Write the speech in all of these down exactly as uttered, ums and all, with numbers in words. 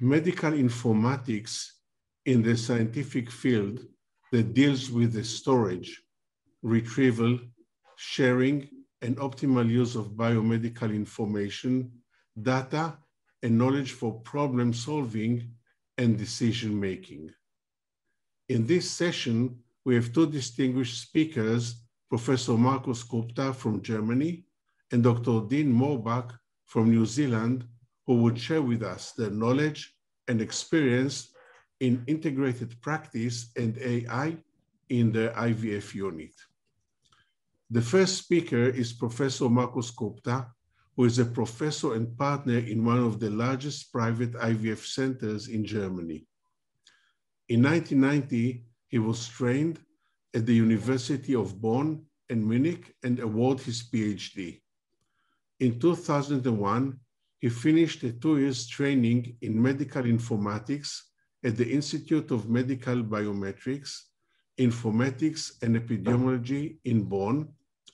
medical informatics in the scientific field that deals with the storage, retrieval, sharing, and optimal use of biomedical information, data, and knowledge for problem solving and decision making. In this session, we have two distinguished speakers, Professor Markus Kupka from Germany and Doctor Dean Morbach from New Zealand, who would share with us their knowledge and experience in integrated practice and A I in the I V F unit. The first speaker is Professor Markus Kupka, who is a professor and partner in one of the largest private I V F centers in Germany. In nineteen ninety, he was trained at the University of Bonn and Munich and awarded his PhD. In two thousand one, he finished a two years training in medical informatics at the Institute of Medical Biometrics, Informatics, and Epidemiology in Bonn.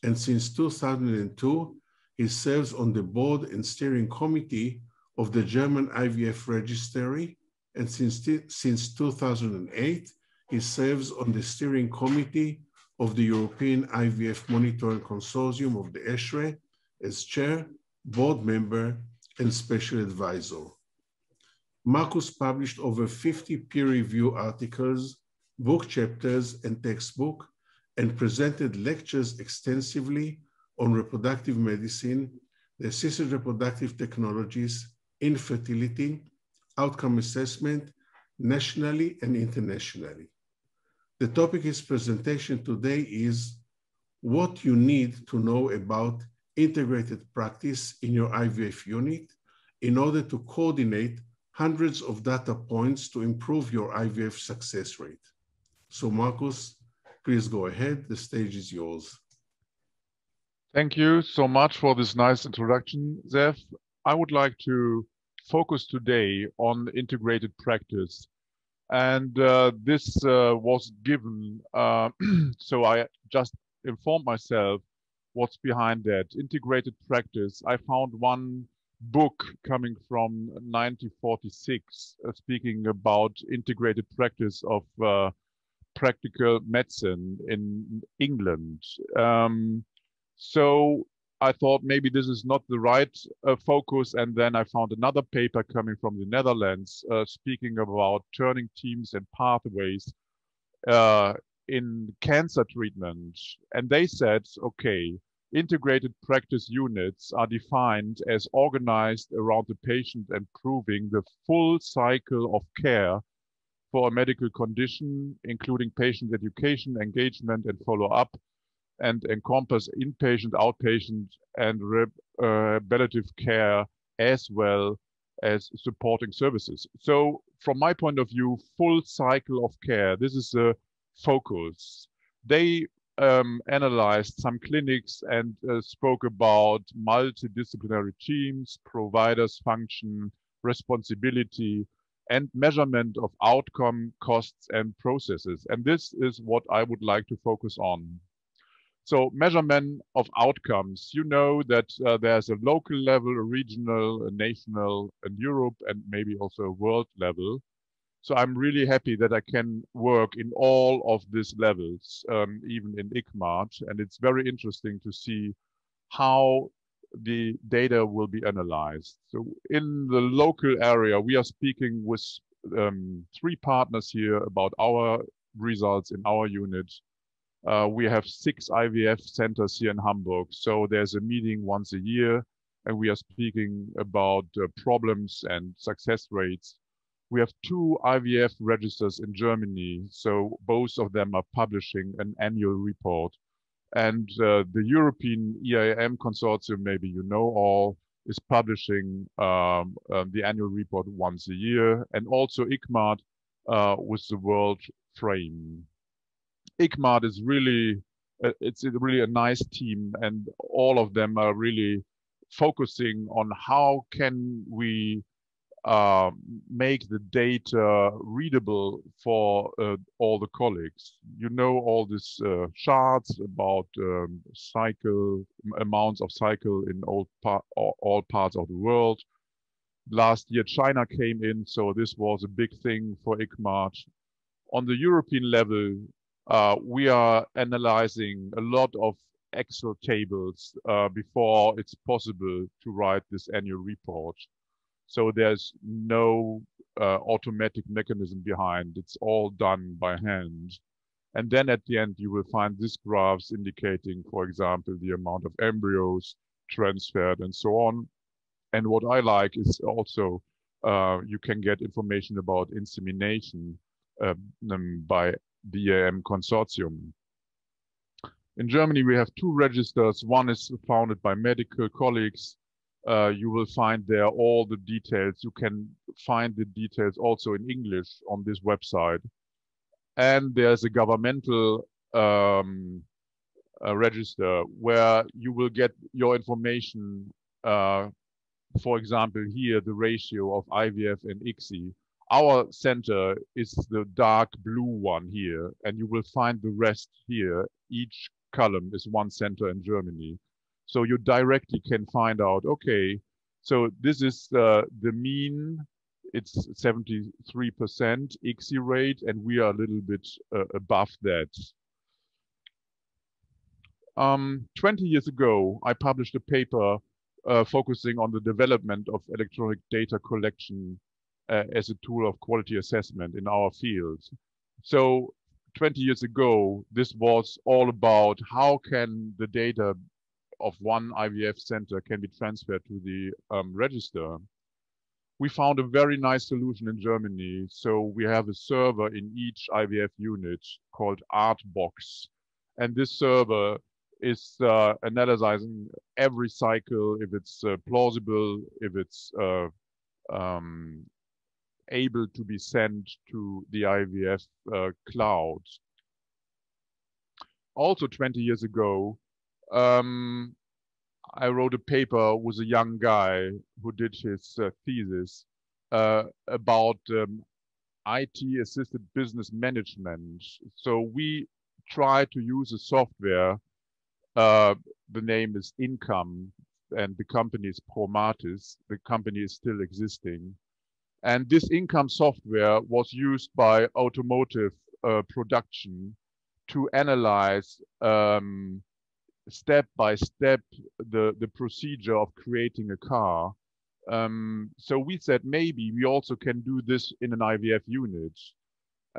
And since two thousand two, he serves on the board and steering committee of the German I V F Registry. And since, since two thousand eight, he serves on the steering committee of the European I V F Monitoring Consortium of the ESHRE as chair, board member, and special advisor. Markus published over fifty peer-reviewed articles, book chapters, and textbook, and presented lectures extensively on reproductive medicine, the assisted reproductive technologies, infertility, outcome assessment, nationally and internationally. The topic of his presentation today is what you need to know about integrated practice in your I V F unit in order to coordinate hundreds of data points to improve your I V F success rate. So Markus, please go ahead. The stage is yours. Thank you so much for this nice introduction, Zef. I would like to focus today on integrated practice. And uh, this uh, was given, uh, so I just informed myself what's behind that. Integrated practice. I found one book coming from nineteen forty-six uh, speaking about integrated practice of uh, practical medicine in England. Um, so I thought maybe this is not the right uh, focus. And then I found another paper coming from the Netherlands uh, speaking about turning teams and pathways uh, in cancer treatment. And they said, okay, integrated practice units are defined as organized around the patient and proving the full cycle of care for a medical condition, including patient education, engagement, and follow-up, and encompass inpatient, outpatient, and re uh, rehabilitative care, as well as supporting services. So from my point of view, full cycle of care, this is a focus. They um, analyzed some clinics and uh, spoke about multidisciplinary teams, providers' function, responsibility, and measurement of outcome, costs, and processes. And this is what I would like to focus on. So measurement of outcomes, you know that uh, there's a local level, a regional, a national, and Europe, and maybe also a world level. So I'm really happy that I can work in all of these levels, um, even in ICMART. And it's very interesting to see how the data will be analyzed. So in the local area, we are speaking with um, three partners here about our results in our unit. Uh, we have six I V F centers here in Hamburg. So there's a meeting once a year, and we are speaking about uh, problems and success rates. We have two I V F registers in Germany. So both of them are publishing an annual report. And uh, the European E I M consortium, maybe you know all, is publishing um, uh, the annual report once a year, and also ICMART uh, with the world frame. ICMART is really, uh, it's really a nice team, and all of them are really focusing on how can we uh, make the data readable for uh, all the colleagues. You know all these uh, charts about um, cycle, amounts of cycle in all, par all parts of the world. Last year, China came in, so this was a big thing for ICMART. On the European level, uh, we are analyzing a lot of Excel tables uh, before it's possible to write this annual report. So there's no uh, automatic mechanism behind. It's all done by hand. And then at the end, you will find these graphs indicating, for example, the amount of embryos transferred and so on. And what I like is also uh, you can get information about insemination uh, by the E A M consortium. In Germany, we have two registers. One is founded by medical colleagues. Uh, you will find there all the details. You can find the details also in English on this website. And there's a governmental um, uh, register where you will get your information. Uh, for example, here, the ratio of I V F and I C S I. Our center is the dark blue one here, and you will find the rest here. Each column is one center in Germany. So you directly can find out, okay, so this is uh, the mean, it's seventy-three percent I C S I rate, and we are a little bit uh, above that. Um, twenty years ago, I published a paper uh, focusing on the development of electronic data collection uh, as a tool of quality assessment in our field. So twenty years ago, this was all about how can the data of one I V F center can be transferred to the um, register. We found a very nice solution in Germany. So we have a server in each I V F unit called Artbox. And this server is uh, analyzing every cycle, if it's uh, plausible, if it's uh, um, able to be sent to the I V F uh, cloud. Also twenty years ago, um, I wrote a paper with a young guy who did his uh, thesis uh, about um, I T-assisted business management. So we try to use a software, uh, the name is Income, and the company is Promatis. The company is still existing. And this Income software was used by automotive uh, production to analyze um, step by step the, the procedure of creating a car. Um, so we said maybe we also can do this in an I V F unit.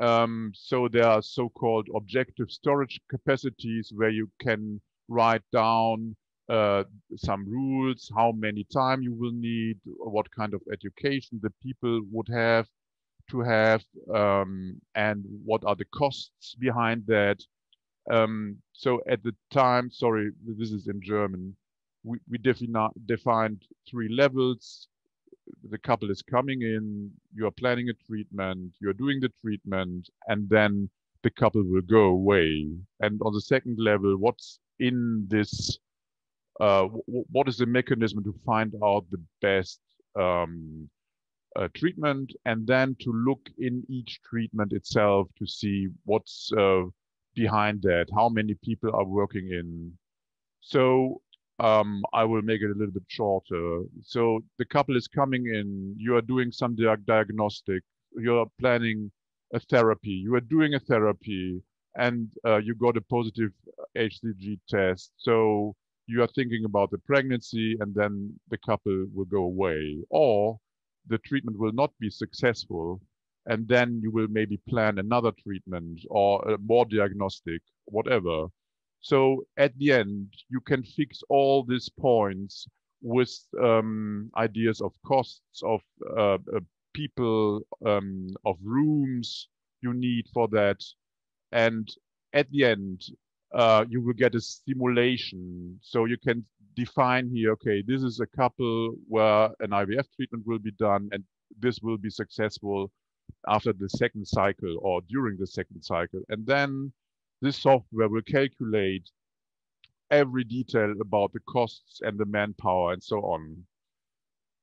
Um, so there are so-called objective storage capacities where you can write down Uh, some rules, how many time you will need, what kind of education the people would have to have, um, and what are the costs behind that. Um, so at the time, sorry, this is in German, we, we defini- defined three levels. The couple is coming in, you are planning a treatment, you're doing the treatment, and then the couple will go away. And on the second level, what's in this Uh, what is the mechanism to find out the best um, uh, treatment, and then to look in each treatment itself to see what's uh, behind that, how many people are working in. So um, I will make it a little bit shorter. So the couple is coming in, you are doing some di diagnostic, you are planning a therapy, you are doing a therapy, and uh, you got a positive H C G test. So you are thinking about the pregnancy, and then the couple will go away, or the treatment will not be successful, and then you will maybe plan another treatment or a more diagnostic, whatever. So at the end, you can fix all these points with um, ideas of costs, of uh, people, um, of rooms you need for that. And at the end, Uh, you will get a simulation. So you can define here, okay, this is a couple where an I V F treatment will be done, and this will be successful after the second cycle or during the second cycle. And then this software will calculate every detail about the costs and the manpower and so on.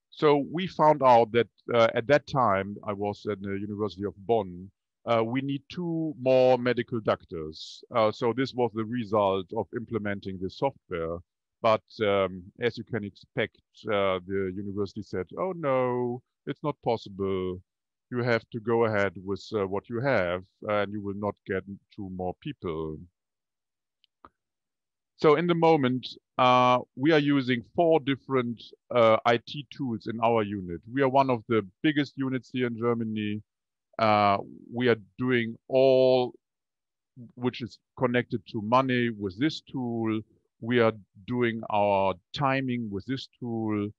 So we found out that uh, at that time, I was at the University of Bonn, Uh, we need two more medical doctors. Uh, so this was the result of implementing the software. But um, as you can expect, uh, the university said, oh no, it's not possible. You have to go ahead with uh, what you have, and you will not get to more people. So in the moment, uh, we are using four different uh, I T tools in our unit. We are one of the biggest units here in Germany. Uh, we are doing all which is connected to money with this tool. We are doing our timing with this tool.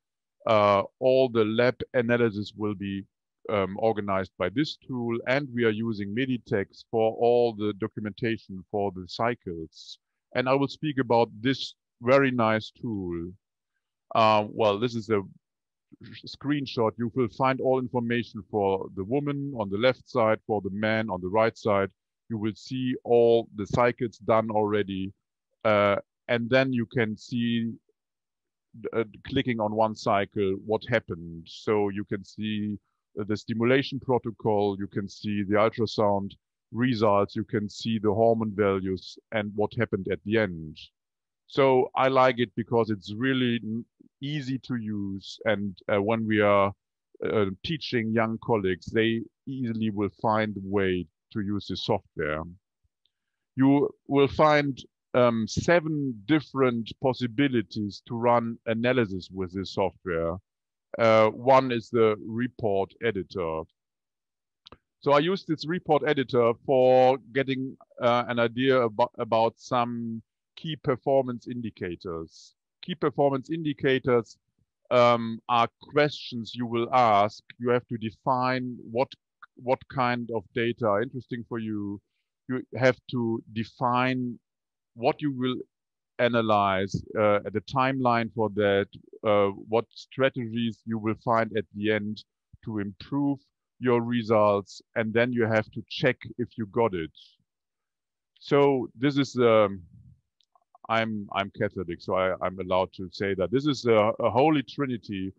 Uh, all the lab analysis will be Um, organized by this tool, and we are using MedITEX for all the documentation for the cycles. And I will speak about this very nice tool. Uh, well, this is a screenshot. You will find all information for the woman on the left side, for the man on the right side. You will see all the cycles done already. Uh, and then you can see uh, clicking on one cycle, what happened. So you can see the stimulation protocol, you can see the ultrasound results, you can see the hormone values and what happened at the end. So I like it because it's really easy to use, and uh, when we are uh, teaching young colleagues, they easily will find a way to use the software. You will find um, seven different possibilities to run analysis with this software. Uh, one is the report editor. So I used this report editor for getting uh, an idea about, about some key performance indicators. Key performance indicators um, are questions you will ask. You have to define what, what kind of data are interesting for you. You have to define what you will analyze, uh, the timeline for that, uh, what strategies you will find at the end to improve your results, and then you have to check if you got it. So this is, um, I'm I'm Catholic, so I, I'm allowed to say that. This is a, a holy trinity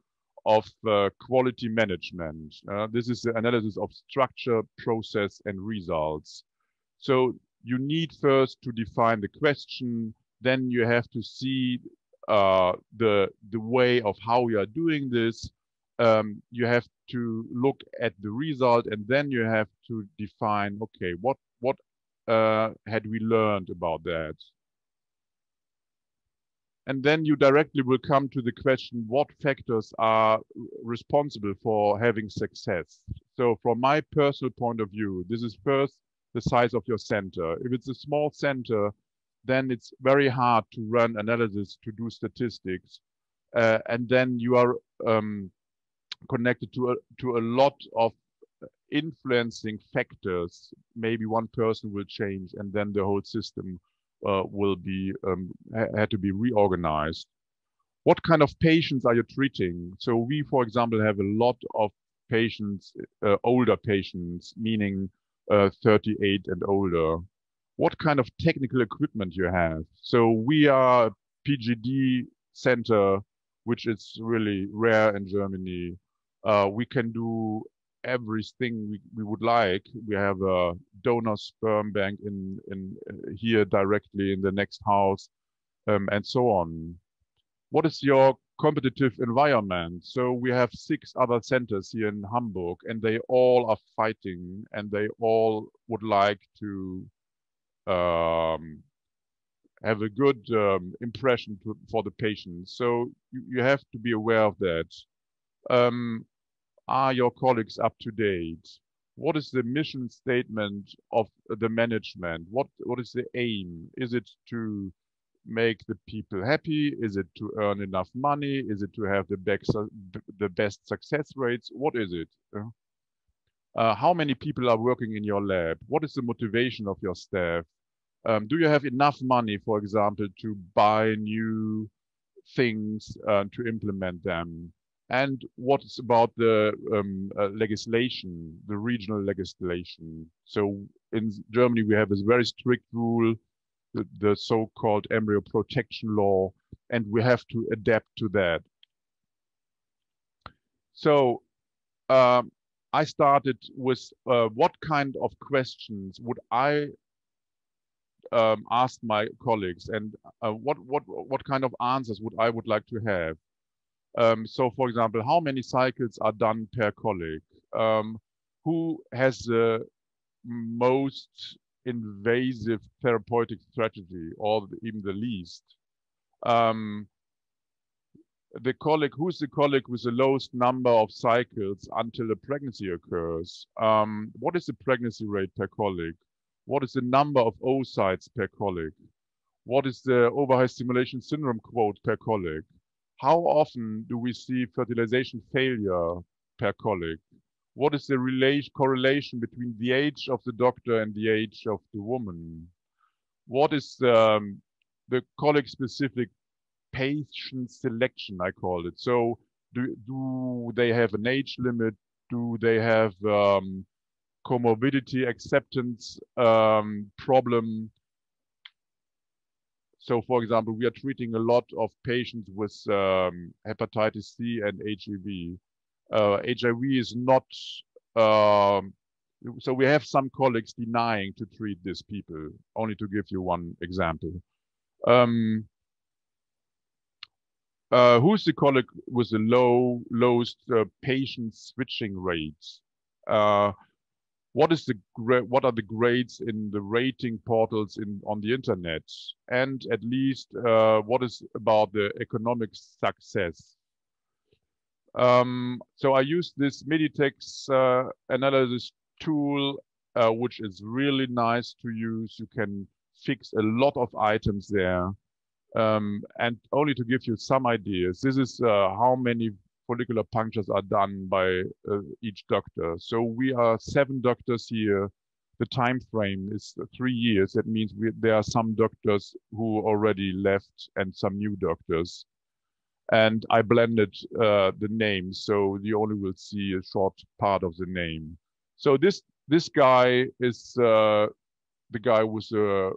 of uh, quality management. Uh, this is the analysis of structure, process, and results. So you need first to define the question. Then you have to see uh, the, the way of how you are doing this. Um, you have to look at the result, and then you have to define, okay, what, what uh, had we learned about that? And then you directly will come to the question, what factors are responsible for having success? So from my personal point of view, this is first the size of your center. If it's a small center, then it's very hard to run analysis, to do statistics. Uh, and then you are um, connected to a, to a lot of influencing factors. Maybe one person will change, and then the whole system uh, will be, um, had to be reorganized. What kind of patients are you treating? So we, for example, have a lot of patients, uh, older patients, meaning uh, thirty-eight and older. What kind of technical equipment you have? So we are a P G D center, which is really rare in Germany. Uh, we can do everything we, we would like. We have a donor sperm bank in, in uh, here directly in the next house, um, and so on. What is your competitive environment? So we have six other centers here in Hamburg, and they all are fighting, and they all would like to Um, have a good um, impression to, for the patient. So you, you have to be aware of that. Um, are your colleagues up to date? What is the mission statement of the management? What What is the aim? Is it to make the people happy? Is it to earn enough money? Is it to have the best, the best success rates? What is it? Uh, Uh, how many people are working in your lab? What is the motivation of your staff? Um, do you have enough money, for example, to buy new things uh, to implement them? And what's about the um, uh, legislation, the regional legislation? So in Germany, we have a very strict rule, the, the so-called embryo protection law, and we have to adapt to that. So, um, I started with uh, what kind of questions would I um, asked my colleagues, and uh, what what what kind of answers would I would like to have. Um, so, for example, how many cycles are done per colleague? Um, who has the most invasive therapeutic strategy, or even the least? Um, the colleague, who's the colleague with the lowest number of cycles until a pregnancy occurs? Um, what is the pregnancy rate per colleague? What is the number of oocytes per colleague? What is the overhigh stimulation syndrome quote per colleague? How often do we see fertilization failure per colleague? What is the relation, correlation between the age of the doctor and the age of the woman? What is um, the colleague-specific patient selection, I call it? So do, do they have an age limit? Do they have um, comorbidity acceptance um, problem? So, for example, we are treating a lot of patients with um, hepatitis C and H I V. Uh, H I V is not, um, so we have some colleagues denying to treat these people, only to give you one example. Um, uh, who's the colleague with the low, lowest uh, patient switching rates? Uh, what is the what are the grades in the rating portals in on the internet? And at least, uh, what is about the economic success? Um, so I use this MedITEX uh, analysis tool, uh, which is really nice to use. You can fix a lot of items there. Um, and only to give you some ideas, this is uh, how many follicular punctures are done by uh, each doctor. So we are seven doctors here. The time frame is three years. That means we, there are some doctors who already left and some new doctors. And I blended uh, the names, so you only will see a short part of the name. So this this guy is uh, the guy with the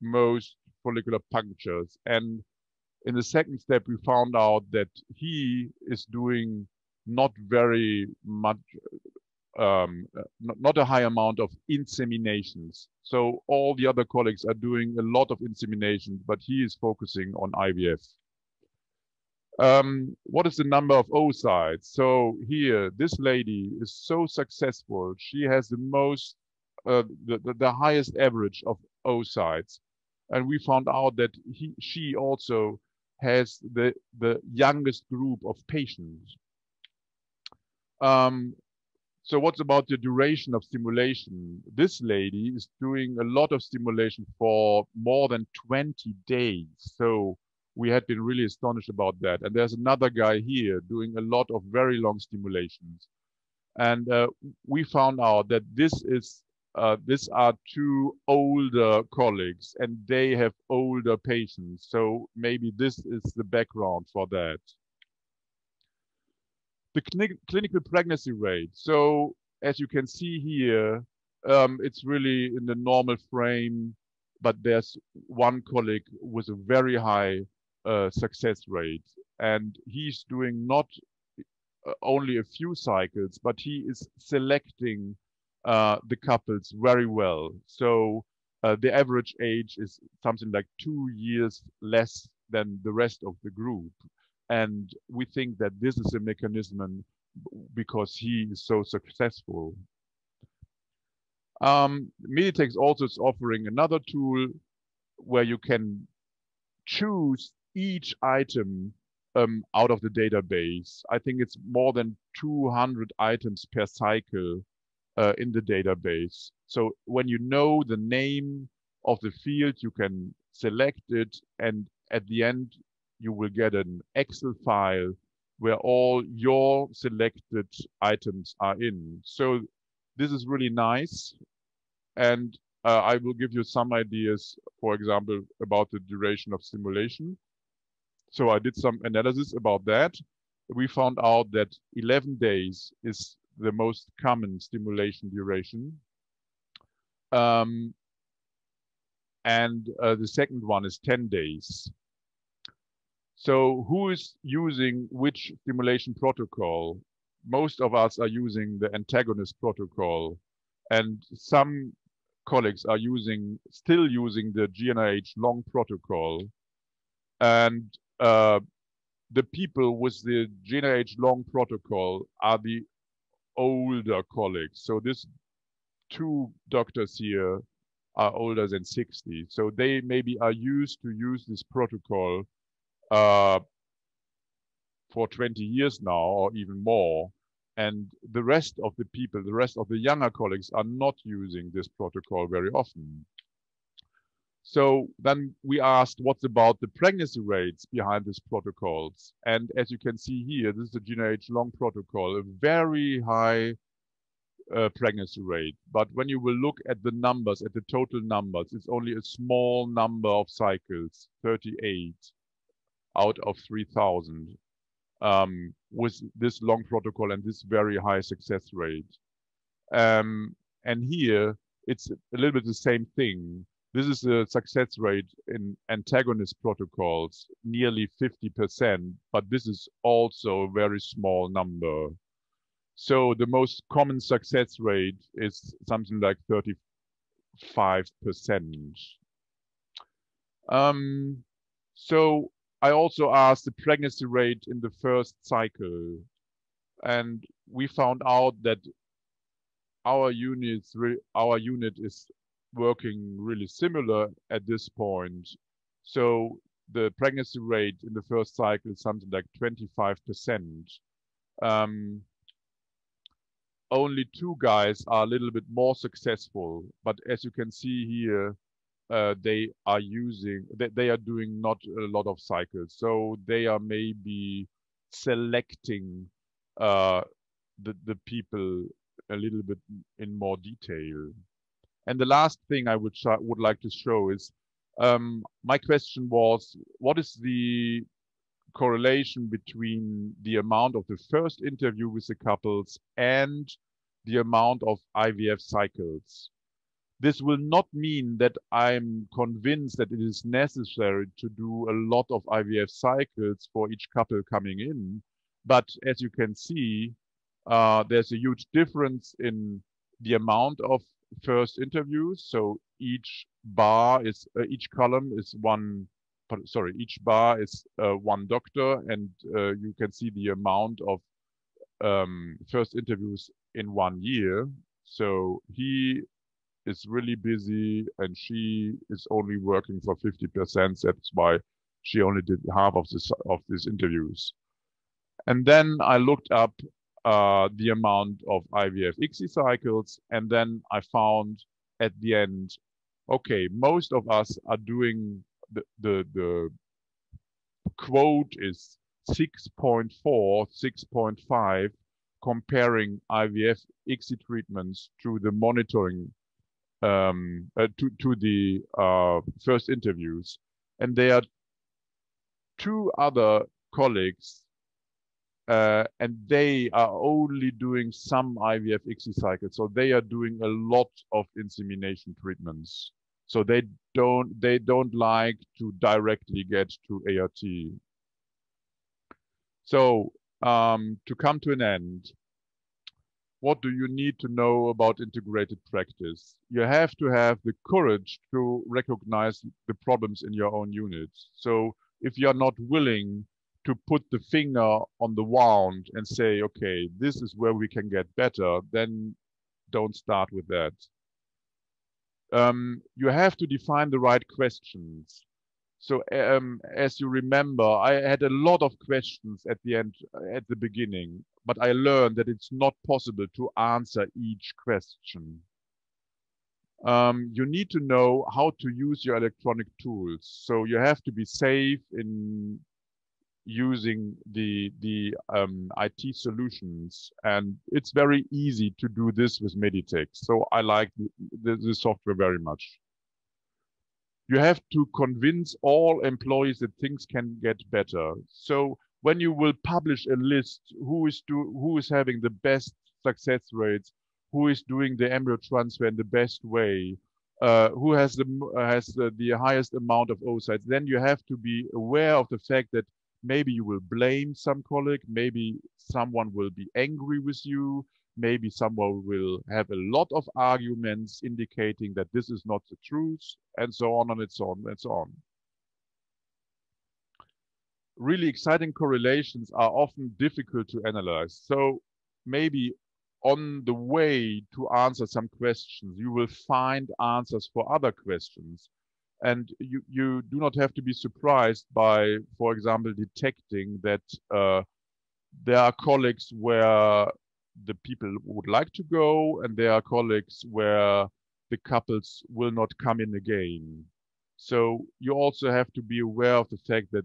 most follicular punctures. And in the second step, we found out that he is doing not very much, um, not, not a high amount of inseminations. So all the other colleagues are doing a lot of inseminations, but he is focusing on I V F. Um, what is the number of oocytes? So here, this lady is so successful. She has the most, uh, the, the, the highest average of oocytes. And we found out that he, she also has the, the youngest group of patients. Um, so what's about the duration of stimulation? This lady is doing a lot of stimulation for more than twenty days. So we had been really astonished about that. And there's another guy here doing a lot of very long stimulations. And uh, we found out that this is, uh, these are two older colleagues and they have older patients. So maybe this is the background for that. The clin- clinical pregnancy rate. So as you can see here, um, it's really in the normal frame, but there's one colleague with a very high Uh, success rate, and he's doing not only a few cycles, but he is selecting uh, the couples very well. So uh, the average age is something like two years less than the rest of the group, and we think that this is a mechanism because he is so successful. Um, MedITEX also is offering another tool where you can choose each item um, out of the database. I think it's more than two hundred items per cycle uh, in the database. So when you know the name of the field, you can select it, and at the end, you will get an Excel file where all your selected items are in. So this is really nice. And uh, I will give you some ideas, for example, about the duration of stimulation. So I did some analysis about that. We found out that eleven days is the most common stimulation duration. Um, and uh, the second one is ten days. So who is using which stimulation protocol? Most of us are using the antagonist protocol, and some colleagues are using, still using the G N I H long protocol, and uh, the people with the G N I H long protocol are the older colleagues. So these two doctors here are older than sixty. So they maybe are used to use this protocol uh, for twenty years now or even more. And the rest of the people, the rest of the younger colleagues are not using this protocol very often. So then we asked, what's about the pregnancy rates behind these protocols? And as you can see here, this is the G N I H long protocol, a very high uh, pregnancy rate. But when you will look at the numbers, at the total numbers, it's only a small number of cycles, thirty-eight out of three thousand. Um, with this long protocol and this very high success rate. Um, and here, it's a little bit the same thing. This is the success rate in antagonist protocols, nearly fifty percent, but this is also a very small number. So the most common success rate is something like thirty-five percent. Um, so I also asked the pregnancy rate in the first cycle, and we found out that our units, our unit is working really similar at this point. So the pregnancy rate in the first cycle is something like twenty-five percent. Um, only two guys are a little bit more successful, but as you can see here, Uh, they are using, they, they are doing not a lot of cycles. So they are maybe selecting uh, the, the people a little bit in more detail. And the last thing I would, would like to show is, um, my question was, what is the correlation between the amount of the first interview with the couples and the amount of I V F cycles? This will not mean that I'm convinced that it is necessary to do a lot of I V F cycles for each couple coming in. But as you can see, uh, there's a huge difference in the amount of first interviews. So each bar is, uh, each column is one, sorry, each bar is uh, one doctor. And uh, you can see the amount of um, first interviews in one year. So he is really busy and she is only working for fifty percent. That's why she only did half of this of these interviews. And then I looked up uh, the amount of I V F I C S I cycles, and then I found at the end, okay, most of us are doing the the, the quote is six point four, six point five, comparing I V F I C S I treatments to the monitoring. Um, uh, to, to the uh, first interviews. And there are two other colleagues, uh, and they are only doing some I V F I C S I cycles. So they are doing a lot of insemination treatments. So they don't, they don't like to directly get to A R T. So um, to come to an end, what do you need to know about integrated practice? You have to have the courage to recognize the problems in your own unit. So if you're not willing to put the finger on the wound and say, okay, this is where we can get better, then don't start with that. Um, you have to define the right questions. So um, as you remember, I had a lot of questions at the end, at the beginning, but I learned that it's not possible to answer each question. Um, you need to know how to use your electronic tools. So you have to be safe in using the, the um, I T solutions. And it's very easy to do this with MedITEX. So I like the, the software very much. You have to convince all employees that things can get better. So when you will publish a list, who is do, who is having the best success rates, who is doing the embryo transfer in the best way, uh, who has the has the, the highest amount of oocytes, then you have to be aware of the fact that maybe you will blame some colleague, maybe someone will be angry with you, maybe someone will have a lot of arguments indicating that this is not the truth, and so on and it's on and so on. Really exciting correlations are often difficult to analyze. So maybe on the way to answer some questions, you will find answers for other questions. And you, you do not have to be surprised by, for example, detecting that uh, there are colleagues where the people would like to go, and there are colleagues where the couples will not come in again. So you also have to be aware of the fact that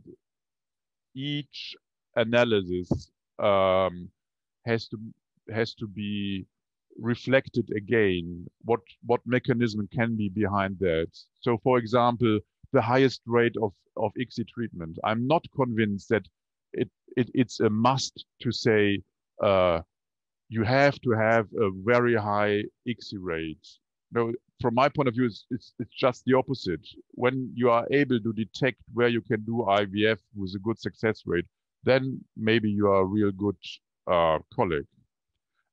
each analysis um, has to has to be reflected again. What what mechanism can be behind that? So, for example, the highest rate of of I C S I treatment. I'm not convinced that it, it it's a must to say uh, you have to have a very high I C S I rate. No, from my point of view, it's, it's it's just the opposite. When you are able to detect where you can do I V F with a good success rate, then maybe you are a real good uh, colleague.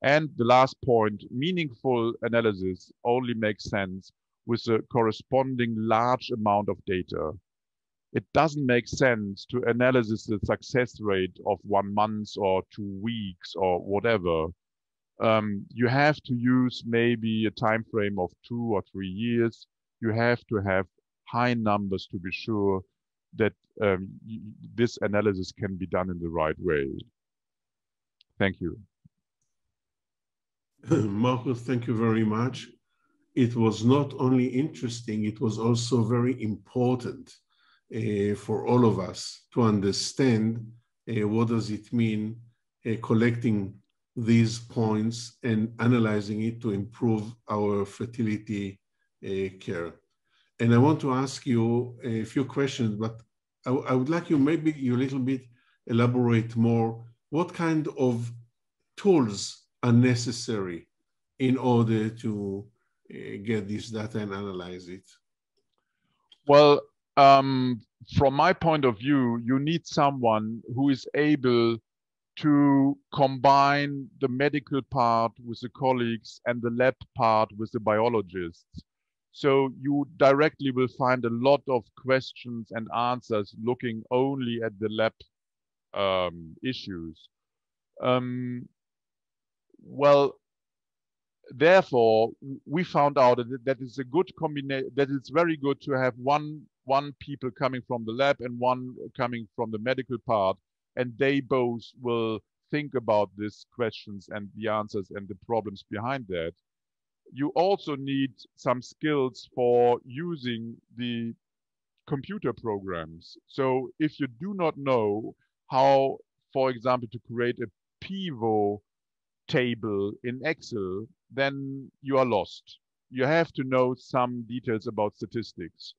And the last point, meaningful analysis only makes sense with a corresponding large amount of data. It doesn't make sense to analyze the success rate of one month or two weeks or whatever. Um, you have to use maybe a time frame of two or three years. You have to have high numbers to be sure that um, this analysis can be done in the right way. Thank you. Markus, thank you very much. It was not only interesting, it was also very important uh, for all of us to understand uh, what does it mean uh, collecting these points and analyzing it to improve our fertility uh, care. And I want to ask you a few questions, but I, I would like you maybe you a little bit elaborate more. What kind of tools are necessary in order to uh, get this data and analyze it? Well, um, from my point of view, you need someone who is able to combine the medical part with the colleagues and the lab part with the biologists. So you directly will find a lot of questions and answers looking only at the lab um, issues. Um, Well, therefore, we found out that, that it's a good combination, that it's very good to have one, one people coming from the lab and one coming from the medical part, and they both will think about these questions and the answers and the problems behind that. You also need some skills for using the computer programs. So if you do not know how, for example, to create a pivot table in Excel, then you are lost. You have to know some details about statistics.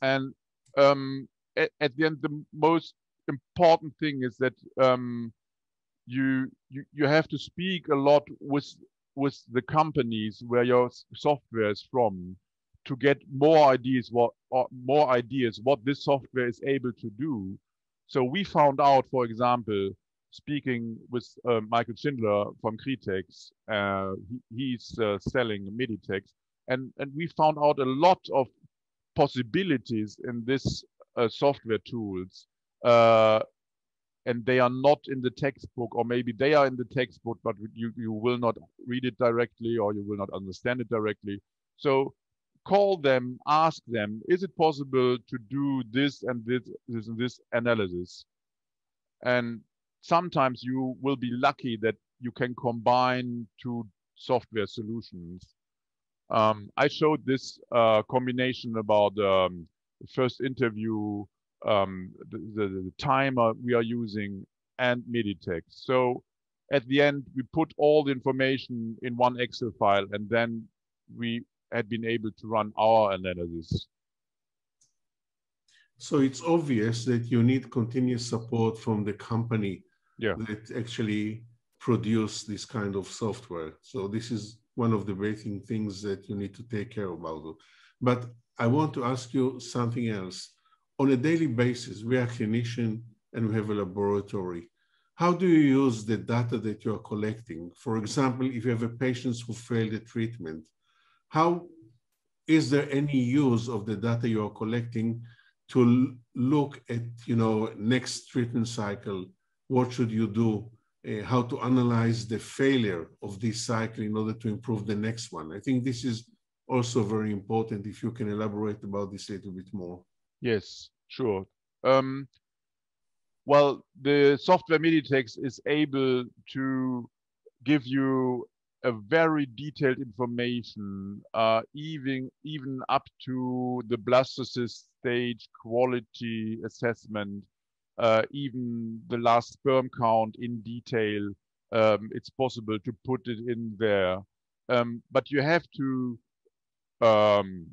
And um, at, at the end, the most important thing is that um, you, you you have to speak a lot with with the companies where your software is from to get more ideas what or more ideas what this software is able to do. So we found out, for example, speaking with uh, Michael Schindler from CRITEX, uh, he, he's uh, selling MedITEX, and, and we found out a lot of possibilities in this uh, software tools, uh, and they are not in the textbook, or maybe they are in the textbook, but you, you will not read it directly, or you will not understand it directly. So call them, ask them, is it possible to do this and this, this and this analysis? And sometimes you will be lucky that you can combine two software solutions. Um, I showed this uh, combination about um, the first interview, um, the, the, the timer we are using, and MedITEX. So at the end, we put all the information in one Excel file, and then we had been able to run our analysis. So it's obvious that you need continuous support from the company. Yeah. That actually produce this kind of software. So this is one of the basic things that you need to take care about. But I want to ask you something else. On a daily basis, we are clinicians and we have a laboratory. how do you use the data that you are collecting? For example, if you have a patient who failed a treatment, how is there any use of the data you are collecting to look at, you know, next treatment cycle? What should you do? Uh, how to analyze the failure of this cycle in order to improve the next one? I think this is also very important. If you can elaborate about this a little bit more. Yes, sure. Um, well, the software MedITEX is able to give you a very detailed information, uh, even, even up to the blastocyst stage quality assessment, uh, even the last sperm count in detail. Um, it's possible to put it in there. Um, but you have to um,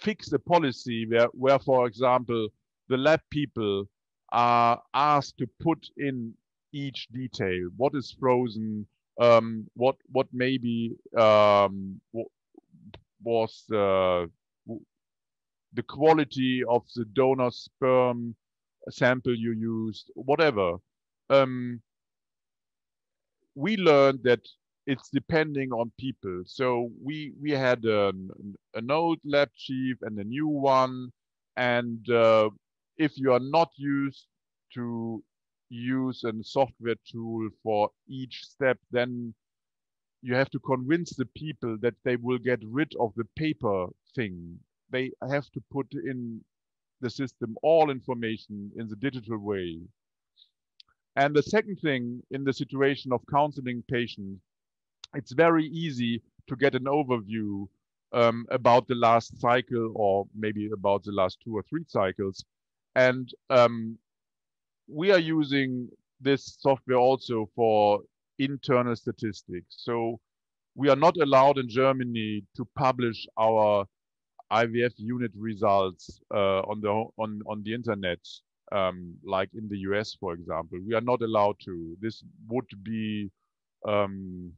fix the policy where, where, for example, the lab people are asked to put in each detail. What is frozen? Um, what what maybe um, was uh, the quality of the donor sperm sample you used, whatever. Um, we learned that it's depending on people. So we we had an, an old lab chief and a new one, and uh, if you are not used to use a software tool for each step, then you have to convince the people that they will get rid of the paper thing. They have to put in the system all information in the digital way. And the second thing, in the situation of counseling patients, it's very easy to get an overview um, about the last cycle, or maybe about the last two or three cycles. And um, we are using this software also for internal statistics. So we are not allowed in Germany to publish our I V F unit results uh, on the on on the internet, um, like in the U S, for example. We are not allowed to. This would be um,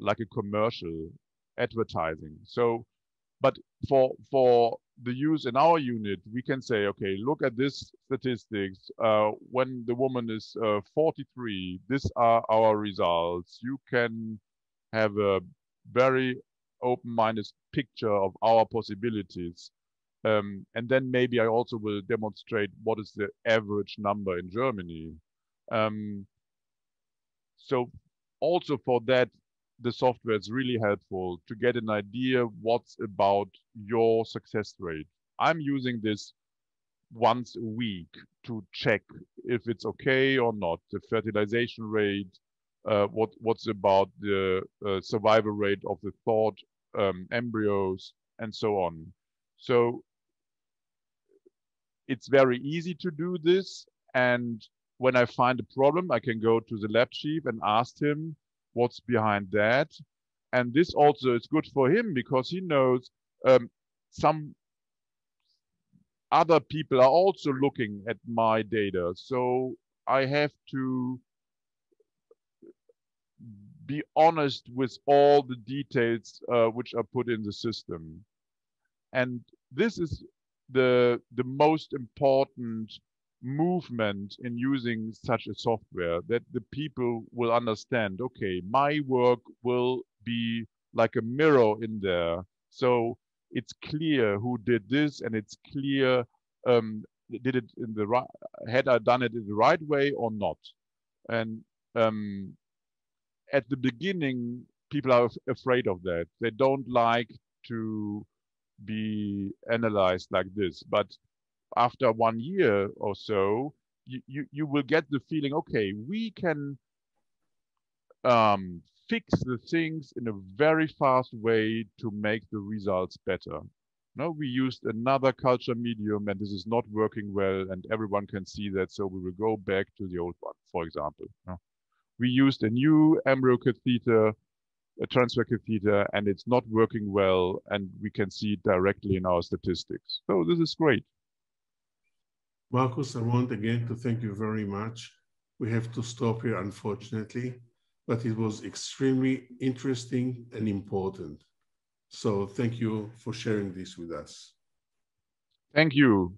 like a commercial advertising. So, but for for the use in our unit, we can say, okay, look at this statistics. Uh, when the woman is uh, forty-three, these are our results. You can have a very open-minded picture of our possibilities. Um, and then maybe I also will demonstrate what is the average number in Germany. Um, so also for that, the software is really helpful to get an idea what's about your success rate. I'm using this once a week to check if it's okay or not. The fertilization rate, uh, what what's about the uh, survival rate of the thawed um, embryos, and so on. So it's very easy to do this. And when I find a problem, I can go to the lab chief and ask him what's behind that. And this also is good for him, because he knows um, some other people are also looking at my data. So I have to be honest with all the details uh, which are put in the system. And this is the, the most important movement in using such a software, that the people will understand, okay, my work will be like a mirror in there. So it's clear who did this, and it's clear, um, did it in the right, had I done it in the right way or not? And um, at the beginning, people are afraid of that. They don't like to be analyzed like this, but after one year or so, you, you, you will get the feeling, okay, we can um, fix the things in a very fast way to make the results better. No, we used another culture medium and this is not working well and everyone can see that, so we will go back to the old one, for example. No. We used a new embryo catheter, a transfer catheter, and it's not working well and we can see it directly in our statistics. So this is great. Markus, I want again to thank you very much. We have to stop here, unfortunately, but it was extremely interesting and important. So thank you for sharing this with us. Thank you.